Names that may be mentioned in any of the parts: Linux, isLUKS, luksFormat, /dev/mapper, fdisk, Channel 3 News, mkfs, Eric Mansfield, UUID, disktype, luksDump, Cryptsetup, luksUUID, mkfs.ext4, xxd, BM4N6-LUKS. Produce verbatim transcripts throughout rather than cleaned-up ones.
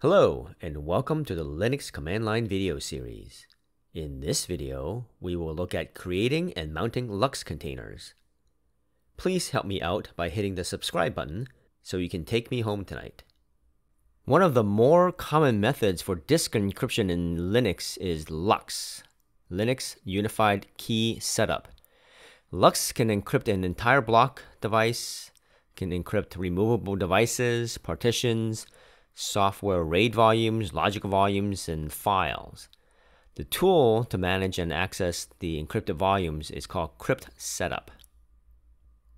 Hello and welcome to the Linux command line video series. In this video, we will look at creating and mounting LUKS containers. Please help me out by hitting the subscribe button so you can take me home tonight. One of the more common methods for disk encryption in Linux is LUKS, Linux Unified Key Setup. LUKS can encrypt an entire block device, can encrypt removable devices, partitions, software RAID volumes, logic volumes, and files. The tool to manage and access the encrypted volumes is called Cryptsetup.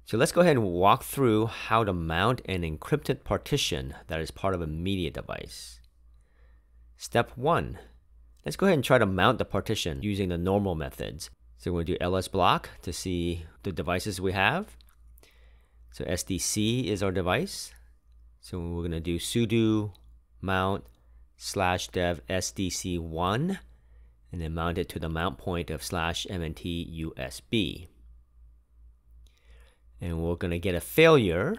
So let's go ahead and walk through how to mount an encrypted partition that is part of a media device. Step one, let's go ahead and try to mount the partition using the normal methods. So we'll do L S block to see the devices we have. So S D C is our device. So we're going to do sudo mount slash dev S D C one and then mount it to the mount point of slash M N T U S B. And we're going to get a failure,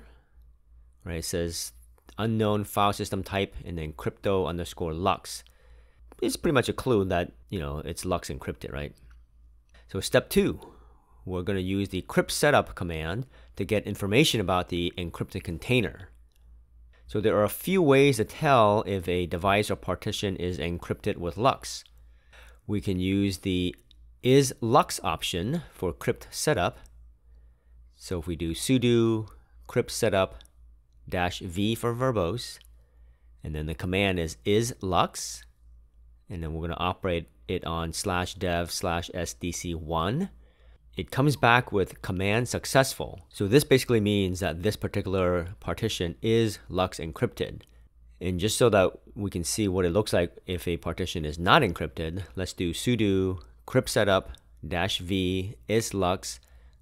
right? It says unknown file system type and then crypto underscore LUKS. It's pretty much a clue that, you know, it's LUKS encrypted, right? So step two, we're going to use the Cryptsetup command to get information about the encrypted container. So there are a few ways to tell if a device or partition is encrypted with LUKS. We can use the isLUKS option for Cryptsetup. So if we do sudo Cryptsetup dash v for verbose, and then the command is isLUKS, and then we're going to operate it on slash dev slash S D C one. It comes back with command successful. So this basically means that this particular partition is LUKS encrypted. And just so that we can see what it looks like if a partition is not encrypted, let's do sudo cryptsetup dash v isLUKS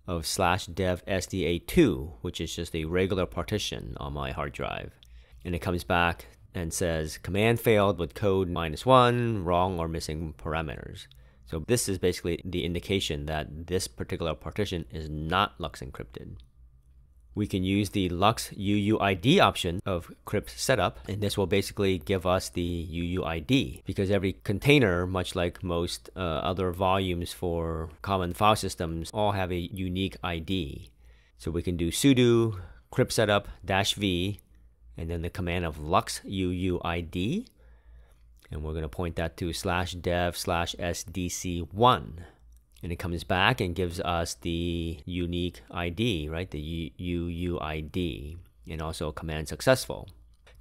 of slash dev S D A two, which is just a regular partition on my hard drive. And it comes back and says command failed with code minus one, wrong or missing parameters. So this is basically the indication that this particular partition is not LUKS encrypted. We can use the luks U U I D option of Cryptsetup, and this will basically give us the U U I D, because every container, much like most uh, other volumes for common file systems, all have a unique I D. So we can do sudo cryptsetup dash v, and then the command of luks U U I D. And we're going to point that to slash dev slash S D C one. And it comes back and gives us the unique I D, right? The U U I D, and also command successful.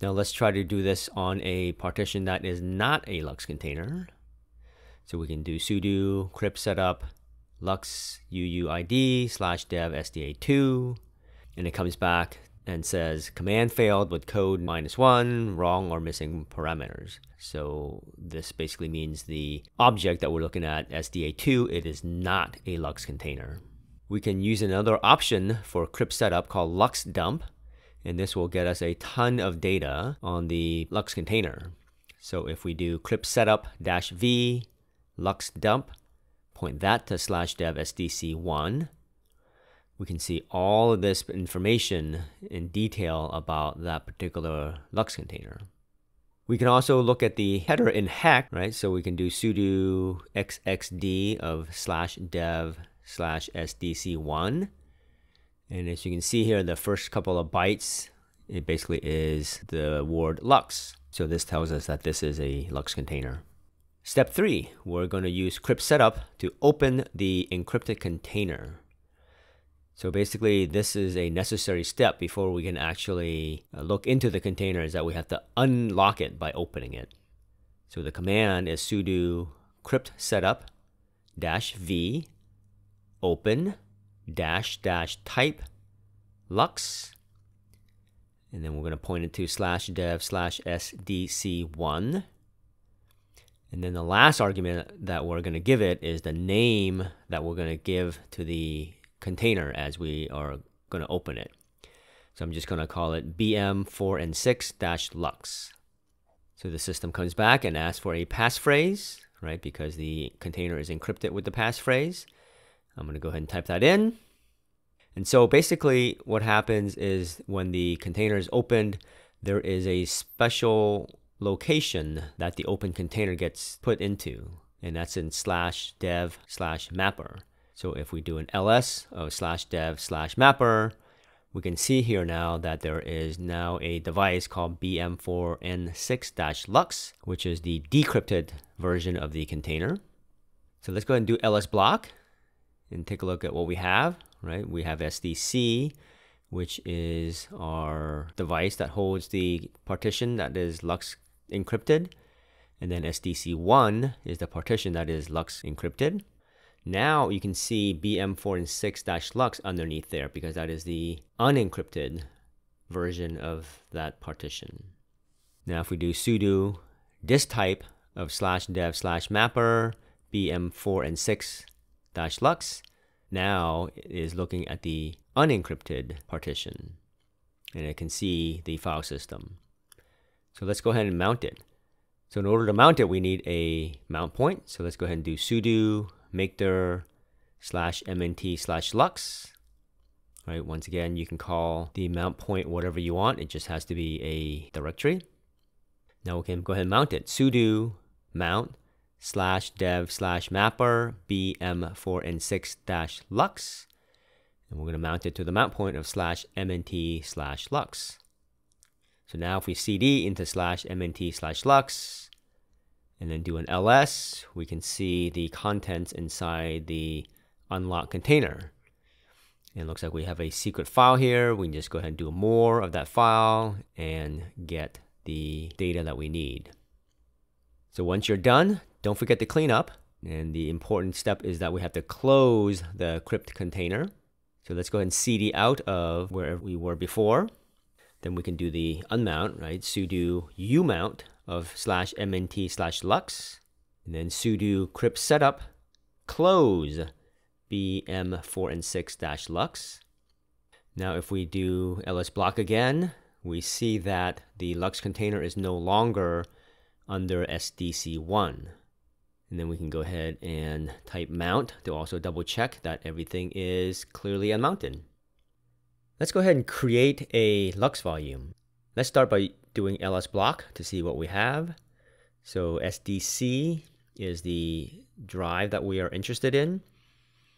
Now let's try to do this on a partition that is not a LUKS container. So we can do sudo cryptsetup luks U U I D slash dev S D A two. And it comes back and says command failed with code minus one, wrong or missing parameters. So this basically means the object that we're looking at, S D A two, it is not a LUKS container. We can use another option for Cryptsetup called luksDump, and this will get us a ton of data on the LUKS container. So if we do Cryptsetup-v luksDump, point that to slash dev S D C one, we can see all of this information in detail about that particular LUKS container. We can also look at the header in hex, right? So we can do sudo xxd of slash dev slash S D C one. And as you can see here, the first couple of bytes, it basically is the word LUKS. So this tells us that this is a LUKS container. Step three, we're going to use Cryptsetup to open the encrypted container. So basically, this is a necessary step before we can actually look into the container, is that we have to unlock it by opening it. So the command is sudo cryptsetup dash v open dash dash type LUKS, and then we're going to point it to slash dev slash S D C one. And then the last argument that we're going to give it is the name that we're going to give to the container as we are going to open it. So I'm just going to call it B M four N six dash LUKS. So the system comes back and asks for a passphrase, right? Because the container is encrypted with the passphrase. I'm going to go ahead and type that in. And so basically what happens is when the container is opened, there is a special location that the open container gets put into, and that's in slash dev slash mapper. So if we do an ls of slash dev slash mapper, we can see here now that there is now a device called B M four N six dash LUKS, which is the decrypted version of the container. So let's go ahead and do ls block and take a look at what we have, right? We have S D C, which is our device that holds the partition that is LUKS encrypted. And then S D C one is the partition that is LUKS encrypted. Now you can see B M four N six dash LUKS underneath there because that is the unencrypted version of that partition. Now if we do sudo disk type of slash dev slash mapper B M four N six dash LUKS, now it is looking at the unencrypted partition and it can see the file system. So let's go ahead and mount it. So in order to mount it, we need a mount point. So let's go ahead and do sudo makedir slash mnt slash LUKS. All right, once again, you can call the mount point whatever you want. It just has to be a directory. Now we can go ahead and mount it. Sudo mount slash dev slash mapper B M four N six dash LUKS. And we're going to mount it to the mount point of slash mnt slash LUKS. So now if we cd into slash mnt slash LUKS and then do an ls, we can see the contents inside the unlocked container. And it looks like we have a secret file here. We can just go ahead and do more of that file and get the data that we need. So once you're done, don't forget to clean up. And the important step is that we have to close the crypt container. So let's go ahead and cd out of where we were before. Then we can do the unmount, right? Sudo umount of slash mnt slash LUKS. And then sudo cryptsetup close B M four N six dash LUKS. Now if we do ls block again, we see that the LUKS container is no longer under S D C one. And then we can go ahead and type mount to also double check that everything is clearly unmounted. Let's go ahead and create a LUKS volume. Let's start by doing ls block to see what we have. So S D C is the drive that we are interested in.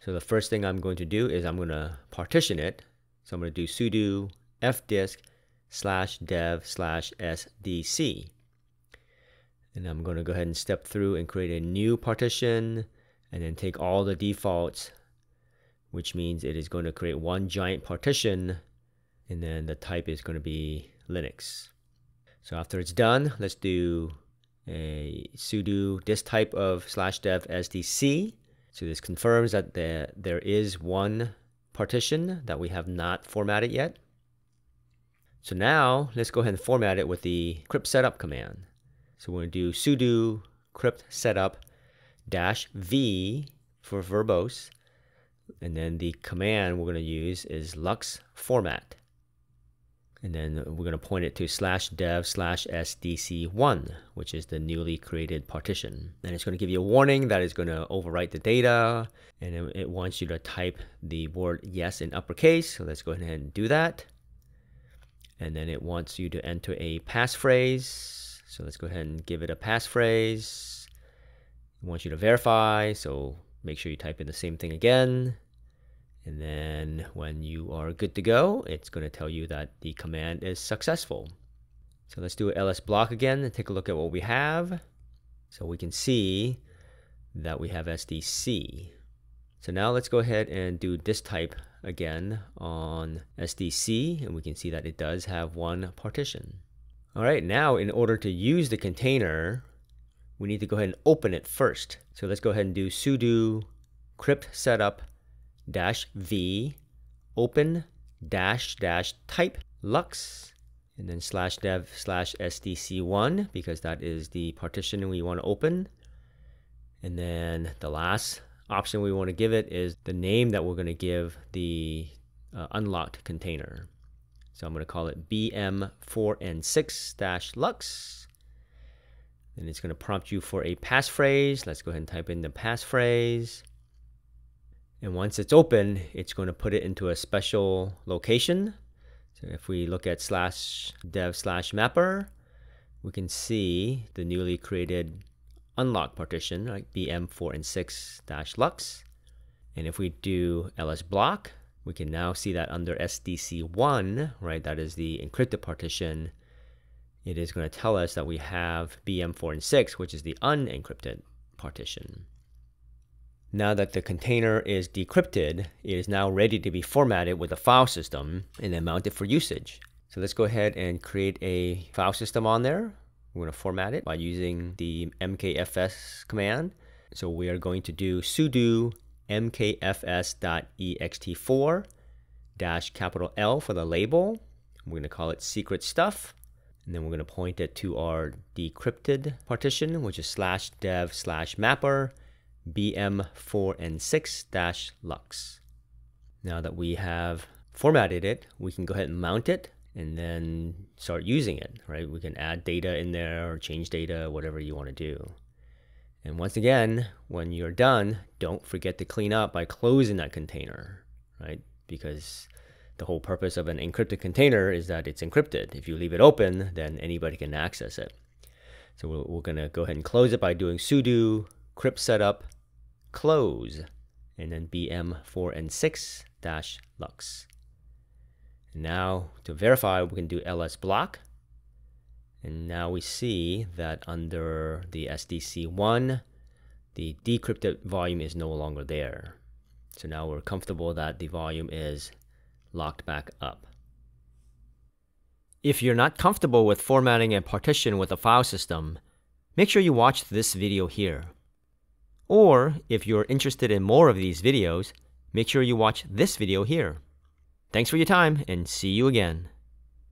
So the first thing I'm going to do is I'm going to partition it. So I'm going to do sudo fdisk slash dev slash S D C. And I'm going to go ahead and step through and create a new partition and then take all the defaults, which means it is going to create one giant partition, and then the type is going to be Linux. So after it's done, let's do a sudo disk type of slash dev S D C. So this confirms that the, there is one partition that we have not formatted yet. So now let's go ahead and format it with the cryptsetup command. So we're going to do sudo cryptsetup dash v for verbose. And then the command we're going to use is luksFormat. And then we're going to point it to slash dev slash S D C one, which is the newly created partition. And it's going to give you a warning that it's going to overwrite the data. And it wants you to type the word yes in uppercase. So let's go ahead and do that. And then it wants you to enter a passphrase. So let's go ahead and give it a passphrase. It wants you to verify, so make sure you type in the same thing again. And then when you are good to go, it's going to tell you that the command is successful. So let's do ls block again and take a look at what we have. So we can see that we have S D C. So now let's go ahead and do disk type again on S D C, and we can see that it does have one partition. All right, now in order to use the container, we need to go ahead and open it first. So let's go ahead and do sudo cryptsetup dash v open dash dash type LUKS and then slash dev slash S D C one because that is the partition we want to open. And then the last option we want to give it is the name that we're going to give the uh, unlocked container. So I'm going to call it B M four N six dash LUKS. And it's going to prompt you for a passphrase. Let's go ahead and type in the passphrase. And once it's open, it's going to put it into a special location. So if we look at slash dev slash mapper, we can see the newly created unlock partition, right? B M four N six dash LUKS. And if we do ls block, we can now see that under S D C one, right, that is the encrypted partition, it is going to tell us that we have B M four N six, which is the unencrypted partition. Now that the container is decrypted, it is now ready to be formatted with a file system and then mounted for usage. So let's go ahead and create a file system on there. We're going to format it by using the mkfs command. So we are going to do sudo mkfs.ext4 dash capital L for the label. We're going to call it secret stuff. And then we're going to point it to our decrypted partition, which is slash dev slash mapper B M four N six dash LUKS. Now that we have formatted it, we can go ahead and mount it and then start using it, right? We can add data in there or change data, whatever you want to do. And once again, when you're done, don't forget to clean up by closing that container, right? Because the whole purpose of an encrypted container is that it's encrypted. If you leave it open, then anybody can access it. So we're, we're going to go ahead and close it by doing sudo Cryptsetup close and then B M four N six dash LUKS. Now to verify, we can do ls block. And now we see that under the S D C one, the decrypted volume is no longer there. So now we're comfortable that the volume is locked back up. If you're not comfortable with formatting a partition with a file system, make sure you watch this video here. Or, if you're interested in more of these videos, make sure you watch this video here. Thanks for your time, and see you again.